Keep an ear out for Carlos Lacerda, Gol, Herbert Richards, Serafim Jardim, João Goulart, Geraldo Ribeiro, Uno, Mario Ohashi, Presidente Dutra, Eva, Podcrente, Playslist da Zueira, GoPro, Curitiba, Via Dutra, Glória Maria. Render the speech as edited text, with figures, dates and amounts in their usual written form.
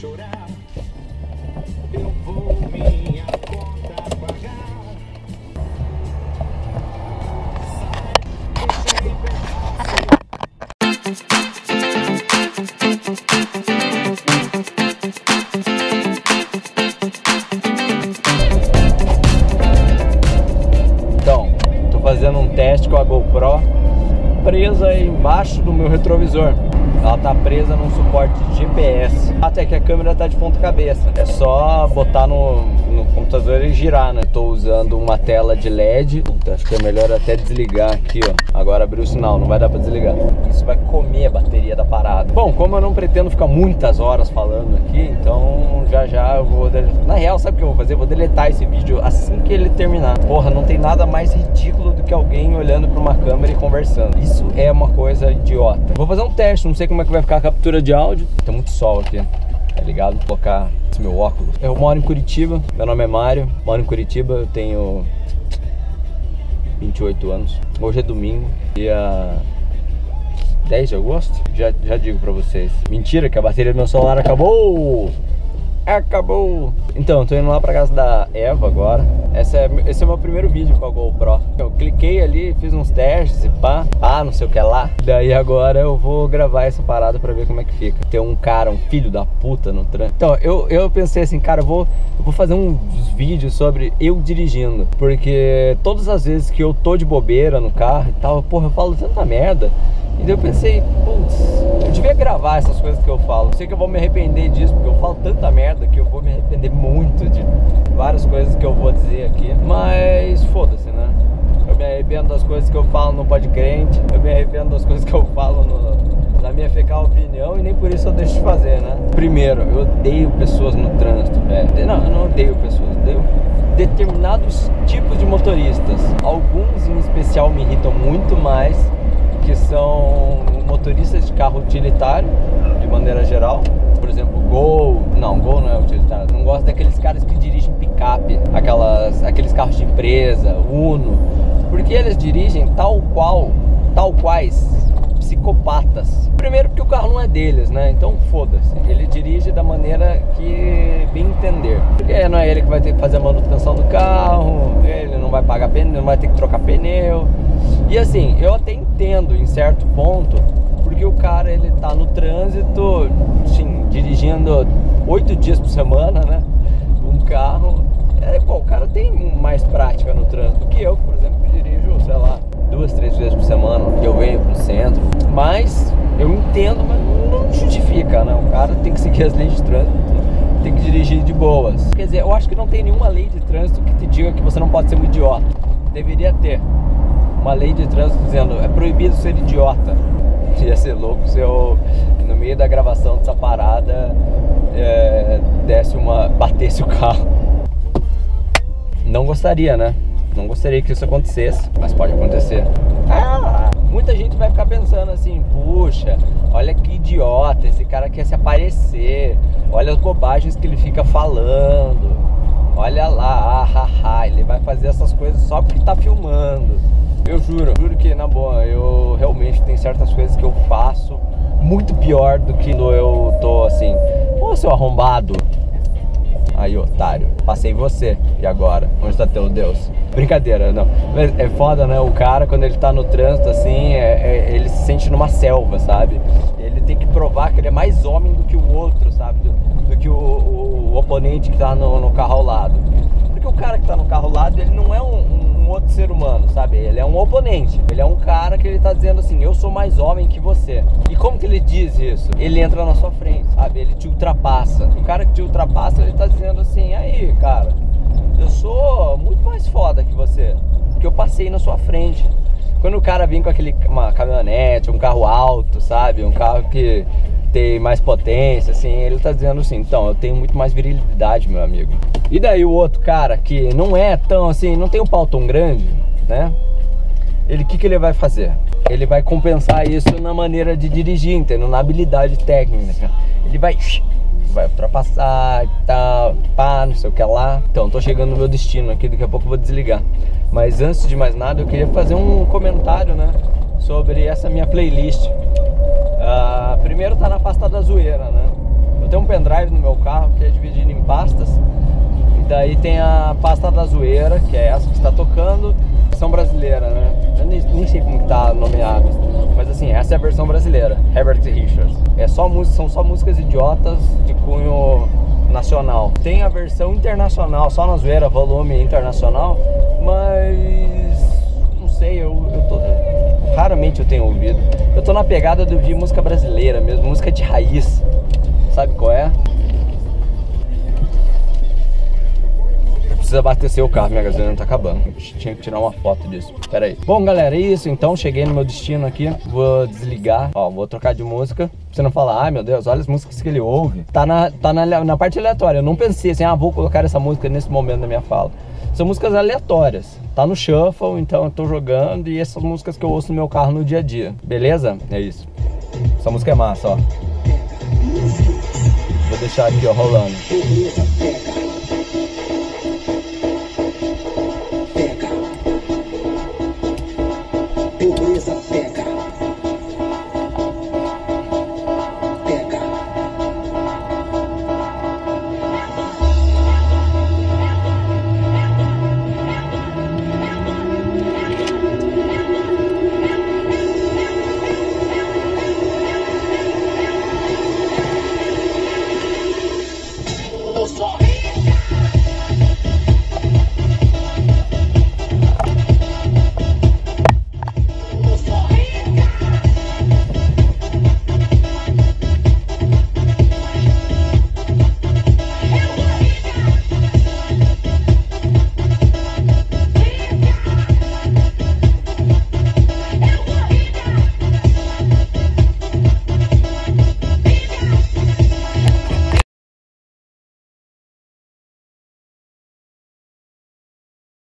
chorar, eu vou minha conta pagar. Então, tô fazendo um teste com a GoPro presa embaixo do meu retrovisor. Ela tá presa num suporte de GPS. Até que a câmera tá de ponta cabeça. É só botar no computador e girar, né? Tô usando uma tela de LED. Puta, acho que é melhor até desligar aqui, ó. Agora abriu o sinal, não vai dar pra desligar. Isso vai comer a bateria da parada. Bom, como eu não pretendo ficar muitas horas falando aqui, então já eu vou... Na real, sabe o que eu vou fazer? Eu vou deletar esse vídeo assim que ele terminar. Porra, não tem nada mais ridículo do que alguém olhando pra uma câmera e conversando. Isso é uma coisa idiota. Vou fazer um teste, não sei como é que vai ficar a captura de áudio. Tá muito sol aqui, tá ligado? Vou colocar esse meu óculos. Eu moro em Curitiba, meu nome é Mário, moro em Curitiba, eu tenho 28 anos. Hoje é domingo, dia 10 de agosto. Já digo pra vocês. Mentira, que a bateria do meu celular acabou! Acabou! Então, eu tô indo lá pra casa da Eva agora. Esse é o meu primeiro vídeo com a GoPro. Eu cliquei ali, fiz uns testes e pá, não sei o que lá. Daí agora eu vou gravar essa parada pra ver como é que fica. Tem um cara, um filho da puta no trânsito. Então, eu pensei assim, cara, eu vou fazer uns vídeos sobre eu dirigindo. Porque todas as vezes que eu tô de bobeira no carro e tal, porra, eu falo tanta merda. E daí eu pensei, putz, eu devia gravar essas coisas que eu falo. Eu sei que eu vou me arrepender disso, porque eu falo tanta merda que eu vou me arrepender muito de várias coisas que eu vou dizer aqui. Mas foda-se, né? Eu me arrependo das coisas que eu falo no Podcrente, eu me arrependo das coisas que eu falo na minha fecal opinião, e nem por isso eu deixo de fazer, né? Primeiro, eu odeio pessoas no trânsito, velho. Não, eu não odeio pessoas, eu odeio determinados tipos de motoristas. Alguns em especial me irritam muito mais, que são motoristas de carro utilitário, de maneira geral. Por exemplo, Gol. Não, Gol não é utilitário. Não gosto daqueles caras que dirigem picape, aqueles carros de empresa, Uno. Porque eles dirigem tal quais psicopatas. Primeiro porque o carro não é deles, né? Então foda-se. Ele dirige da maneira que bem entender. Porque não é ele que vai ter que fazer a manutenção do carro, ele não vai pagar pneu, não vai ter que trocar pneu. E assim, eu até entendo em certo ponto, porque o cara ele tá no trânsito, sim, dirigindo 8 dias por semana, né? Um carro. Pô, o cara tem mais prática no trânsito que eu, por exemplo, que dirijo, sei lá, 2, 3 vezes por semana, que eu venho pro centro. Mas eu entendo, mas não justifica, né? O cara tem que seguir as leis de trânsito, tem que dirigir de boas. Quer dizer, eu acho que não tem nenhuma lei de trânsito que te diga que você não pode ser um idiota. Deveria ter uma lei de trânsito dizendo, é proibido ser idiota. Ia ser louco se eu, no meio da gravação dessa parada, batesse o carro. Não gostaria, né? Não gostaria que isso acontecesse, mas pode acontecer. Muita gente vai ficar pensando assim, puxa, olha que idiota, esse cara quer se aparecer, olha as bobagens que ele fica falando, olha lá, ele vai fazer essas coisas só porque tá filmando. Eu juro que, na boa, eu realmente tenho certas coisas que eu faço muito pior do que quando eu tô assim, ô seu arrombado, aí otário, passei você, e agora? Onde tá teu Deus? Brincadeira, não, mas é foda, né? O cara, quando ele tá no trânsito, assim, ele se sente numa selva, sabe? Ele tem que provar que ele é mais homem do que o outro, sabe? Do que o oponente que tá no carro ao lado. Porque o cara que tá no carro ao lado, ele não é um outro ser humano, sabe? Ele é um oponente. Ele é um cara que ele tá dizendo assim, eu sou mais homem que você. E como que ele diz isso? Ele entra na sua frente, sabe? Ele te ultrapassa. O cara que te ultrapassa, ele tá dizendo assim, aí, cara, eu sou muito mais foda que você, porque eu passei na sua frente. Quando o cara vem com uma caminhonete, um carro alto, sabe? Um carro que tem mais potência, assim, ele tá dizendo assim, então, eu tenho muito mais virilidade, meu amigo. E daí o outro cara, que não é tão assim, não tem um pau tão grande, né? Ele, que ele vai fazer? Ele vai compensar isso na maneira de dirigir, entendeu? Na habilidade técnica. Ele vai ultrapassar e tal, pá, não sei o que lá. Então, tô chegando no meu destino aqui, daqui a pouco eu vou desligar. Mas antes de mais nada, eu queria fazer um comentário, né? Sobre essa minha playlist. Primeiro tá na pasta da zoeira, né? Eu tem um pendrive no meu carro que é dividido em pastas. E daí tem a pasta da zoeira, que é essa que está tocando. Versão brasileira, né? Eu nem sei como está nomeado. Mas assim, essa é a versão brasileira, Herbert Richards. É só música, são só músicas idiotas de cunho nacional. Tem a versão internacional, só na zoeira, volume internacional. Mas não sei, raramente eu tenho ouvido. Eu tô na pegada de ouvir música brasileira mesmo, música de raiz. Sabe qual é? Precisa abastecer o carro, minha gasolina tá acabando. Eu tinha que tirar uma foto disso, pera aí. Bom galera, é isso então, cheguei no meu destino aqui. Vou desligar, ó, vou trocar de música. Pra você não falar, ai meu Deus, olha as músicas que ele ouve. Tá na parte aleatória, eu não pensei assim, ah, vou colocar essa música nesse momento da minha fala. São músicas aleatórias, tá no shuffle, então eu tô jogando. E essas músicas que eu ouço no meu carro no dia a dia, beleza? É isso. Essa música é massa, ó. Vou deixar aqui, ó, rolando.